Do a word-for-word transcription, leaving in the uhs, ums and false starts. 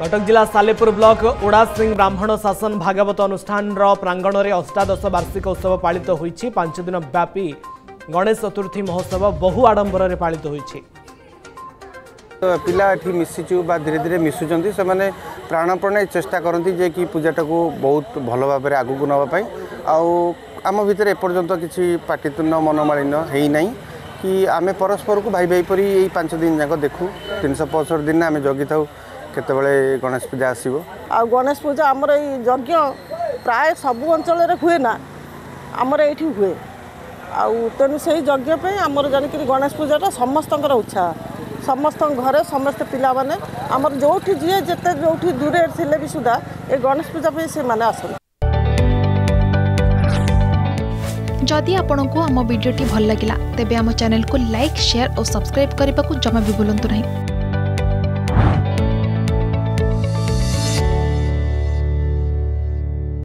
कटक जिला सालेपुर ब्लॉक ओड़ा सिंह ब्राह्मण शासन भागवत अनुष्ठान प्रांगण में अष्टादश वार्षिक उत्सव पालित होईछि। पांच दिन व्यापी गणेश चतुर्थी महोत्सव बहु आडंबर में पालित होईछि। पिला एठी मिसिचु बा धीरे धीरे मिसुचंती से माने प्राणपणे चेष्टा करंती जे कि पूजाटा को बहुत भल भाव में आगू नवा पाई। आम भितर एपर्यंत किसी पाटितुण्ड मनमालिन है ना कि आम परस्पर को भाई भाई पर यही पांच दिन जाक देखू। तीन सौ पैंसठ दिन आम जगी था केतबेले गणेश पूजा आसीबो। आ गणेश पूजा आमर ए यज्ञ प्राय सबु अंचल रे हुए ना, आमर एठी हुए। आ तेनु से यज्ञ पे आमर जानिकि गणेश पूजाटा समस्तंकर उत्साह, समस्त घरे समस्त पिला माने आमर जोठी जिए जते जोठी दूरे थिले भी सुदा ए गणेश पूजा पे से माने आसन। जदि आपनकु हम वीडियो टी भल लागिला तेबे हम चैनल को लाइक शेयर और सब्सक्राइब करबा को जमा भी भूलंतु नहीं।